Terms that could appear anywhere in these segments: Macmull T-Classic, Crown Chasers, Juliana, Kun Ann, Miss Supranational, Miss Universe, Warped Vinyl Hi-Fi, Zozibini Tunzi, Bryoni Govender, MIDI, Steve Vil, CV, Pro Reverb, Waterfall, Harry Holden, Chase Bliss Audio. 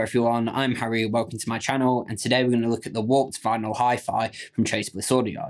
Hello everyone, I'm Harry, welcome to my channel, and today we're going to look at the Warped Vinyl Hi-Fi from Chase Bliss Audio.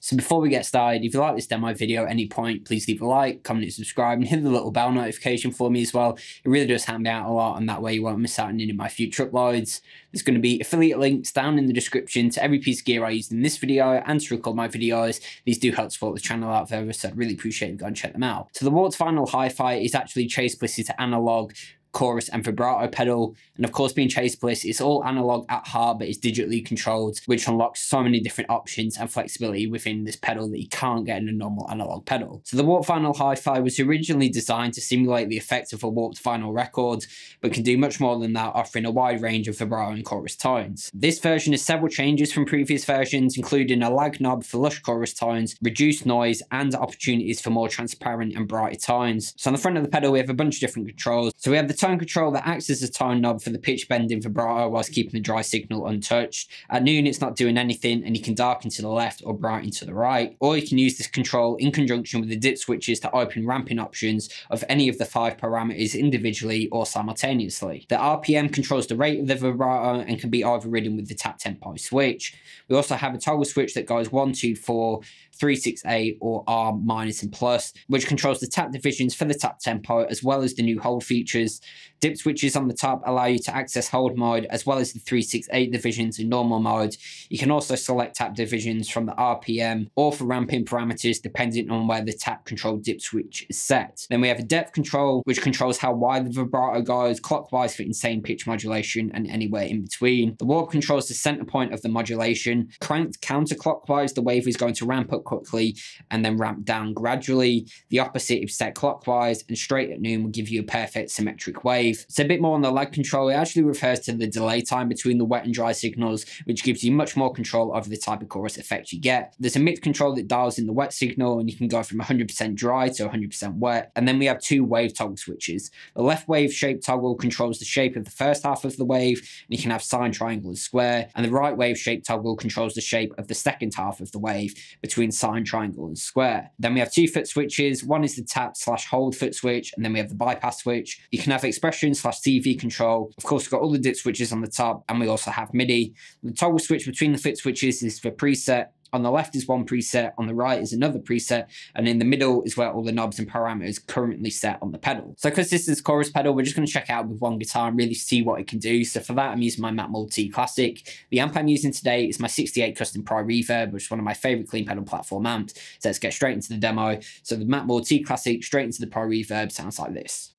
So before we get started, if you like this demo video at any point, please leave a like, comment, subscribe, and hit the little bell notification for me as well. It really does help me out a lot, and that way you won't miss out on any of my future uploads. There's going to be affiliate links down in the description to every piece of gear I used in this video and to record my videos. These do help support the channel out further, so I'd really appreciate you go and check them out. So the Warped Vinyl Hi-Fi is actually Chase Bliss's analog chorus and vibrato pedal, and of course, being Chase Bliss, it's all analog at heart, but it's digitally controlled, which unlocks so many different options and flexibility within this pedal that you can't get in a normal analog pedal. So the Warped Vinyl Hi-Fi was originally designed to simulate the effect of a warped vinyl record, but can do much more than that, offering a wide range of vibrato and chorus tones. This version has several changes from previous versions, including a lag knob for lush chorus tones, reduced noise, and opportunities for more transparent and brighter tones. So on the front of the pedal, we have a bunch of different controls. So we have the tone control that acts as a tone knob for the pitch bending vibrato whilst keeping the dry signal untouched. At noon, it's not doing anything, and you can darken to the left or brighten to the right. Or you can use this control in conjunction with the dip switches to open ramping options of any of the 5 parameters individually or simultaneously. The RPM controls the rate of the vibrato and can be overridden with the tap tempo switch. We also have a toggle switch that goes 1, 2, 4, 3, 6, 8 or R minus and plus, which controls the tap divisions for the tap tempo as well as the new hold features. Dip switches on the top allow you to access hold mode as well as the 3, 6, 8 divisions in normal mode. You can also select tap divisions from the RPM or for ramping parameters depending on where the tap control dip switch is set. Then we have a depth control which controls how wide the vibrato goes, clockwise for insane pitch modulation and anywhere in between. The warp controls the center point of the modulation. Cranked counterclockwise, the wave is going to ramp up quickly and then ramp down gradually. The opposite if set clockwise, and straight at noon will give you a perfect symmetric wave. So a bit more on the lag control, it actually refers to the delay time between the wet and dry signals, which gives you much more control over the type of chorus effect you get. There's a mix control that dials in the wet signal, and you can go from 100% dry to 100% wet. And then we have 2 wave toggle switches. The left wave shape toggle controls the shape of the first half of the wave, and you can have sine, triangle and square. And the right wave shape toggle controls the shape of the second half of the wave between sine, triangle and square. Then we have 2 foot switches. One is the tap / hold foot switch, and then we have the bypass switch. You can have expression / CV control. Of course, we've got all the dip switches on the top, and we also have MIDI. The toggle switch between the foot switches is for preset. On the left is 1 preset, on the right is another preset, and in the middle is where all the knobs and parameters currently set on the pedal. So because this is chorus pedal, we're just going to check out with 1 guitar and really see what it can do. So for that, I'm using my Macmull T-Classic. The amp I'm using today is my 68 Custom Pro Reverb, which is one of my favourite clean pedal platform amps. So let's get straight into the demo. So the Macmull T-Classic straight into the Pro Reverb sounds like this.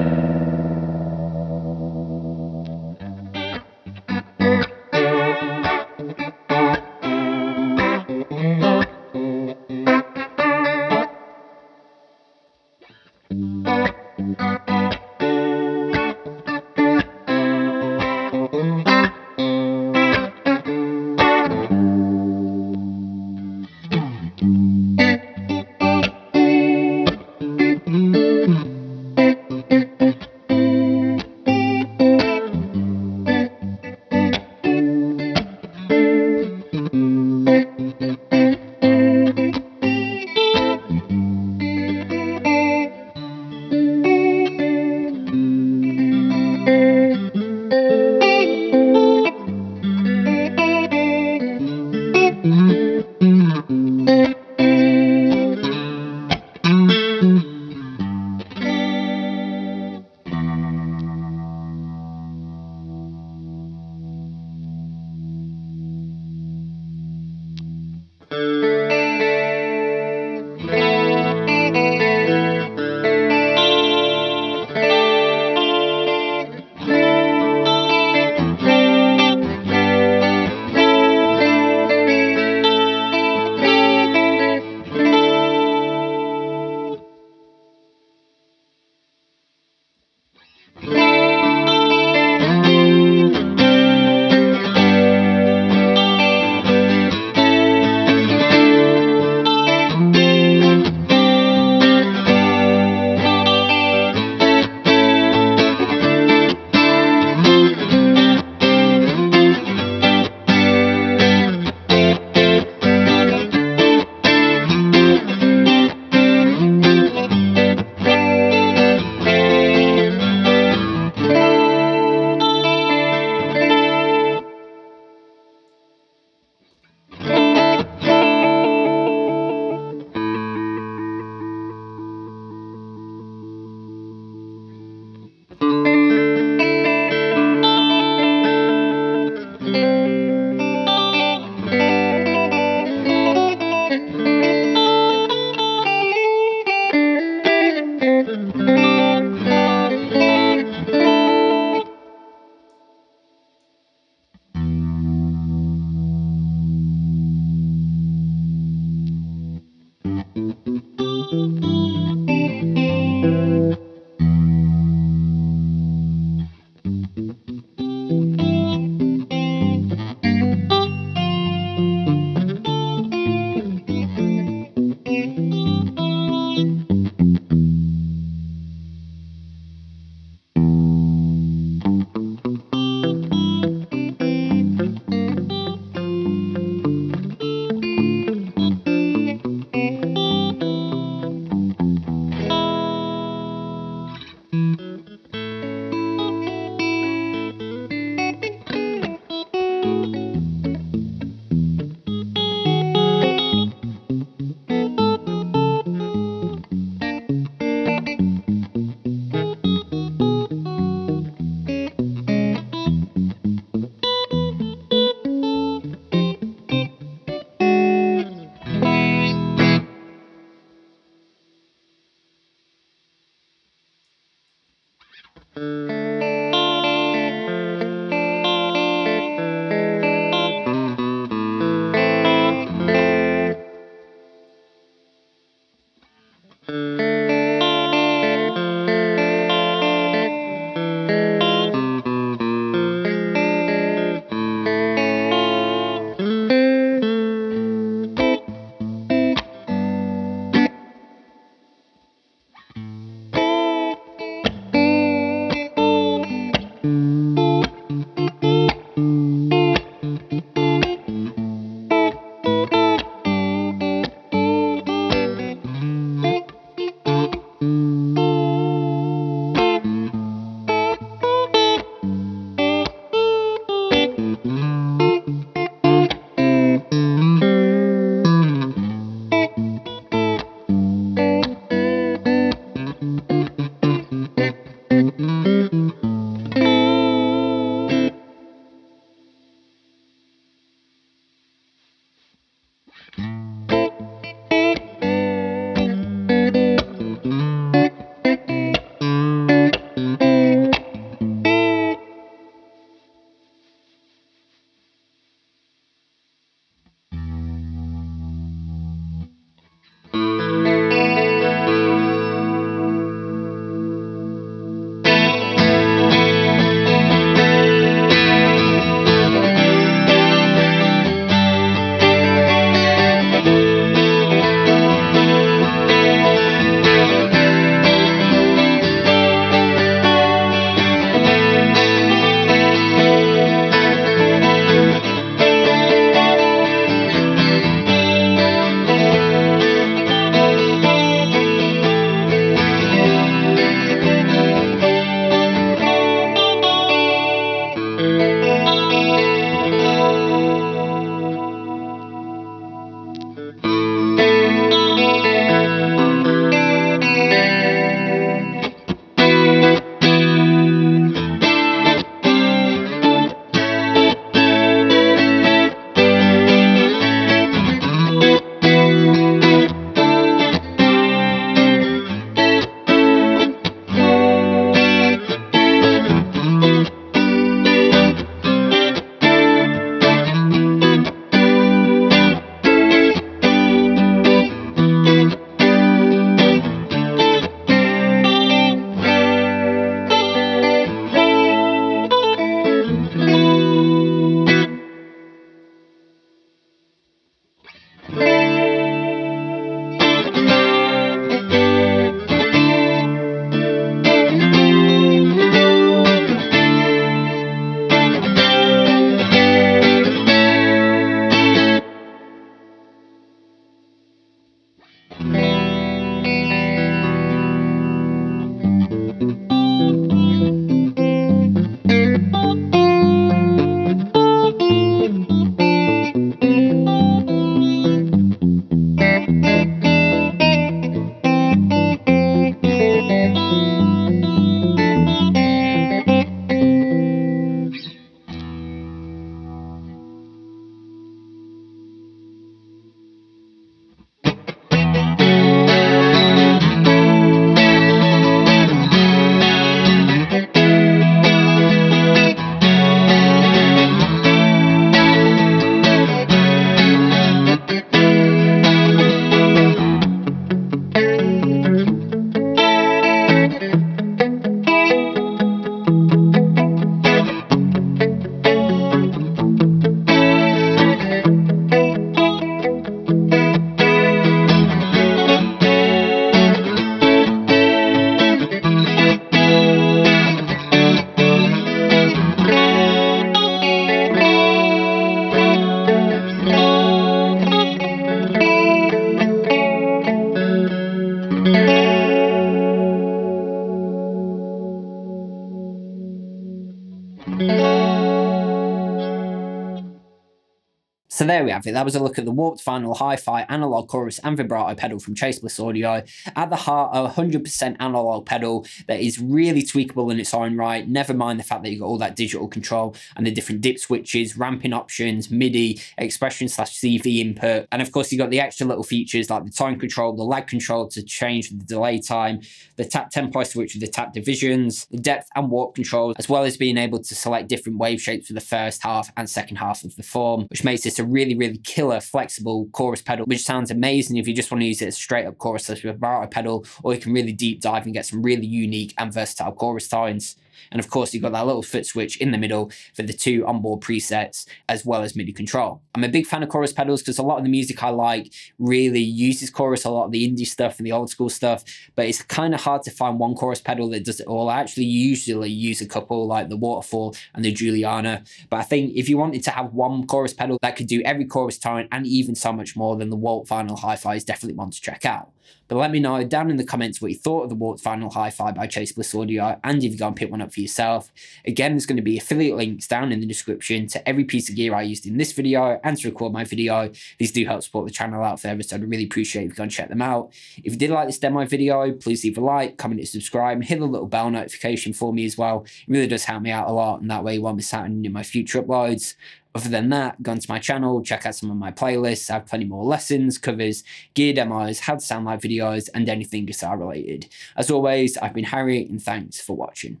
So there we have it. That was a look at the Warped Vinyl Hi-Fi analog chorus and vibrato pedal from Chase Bliss Audio. At the heart, a 100% analog pedal that is really tweakable in its own right. Never mind the fact that you've got all that digital control and the different dip switches, ramping options, MIDI, expression/CV input. And of course, you've got the extra little features like the time control, the lag control to change the delay time, the tap tempo switch with the tap divisions, the depth and warp control, as well as being able to select different wave shapes for the first half and second half of the form, which makes this a really, really killer, flexible chorus pedal, which sounds amazing if you just want to use it as straight up chorus as a vibrato pedal, or you can really deep dive and get some really unique and versatile chorus tones. And of course, you've got that little foot switch in the middle for the two onboard presets, as well as MIDI control. I'm a big fan of chorus pedals because a lot of the music I like really uses chorus, a lot of the indie stuff and the old school stuff, but it's kind of hard to find one chorus pedal that does it all. I actually usually use a couple like the Waterfall and the Juliana, but I think if you wanted to have one chorus pedal that could do every chorus tone and even so much more, then the Warped Vinyl Hi-Fi is definitely one to check out. But let me know down in the comments what you thought of the Warped Vinyl Hi-Fi by Chase Bliss Audio, and if you go and pick one up for yourself. Again, there's going to be affiliate links down in the description to every piece of gear I used in this video and to record my video. These do help support the channel out further, so I'd really appreciate if you go and check them out. If you did like this demo video, please leave a like, comment and subscribe, and hit the little bell notification for me as well. It really does help me out a lot, and that way you won't miss out on any of my future uploads. Other than that, go onto my channel, check out some of my playlists. I have plenty more lessons, covers, gear demos, how to sound live videos, and anything guitar related. As always, I've been Harry, and thanks for watching.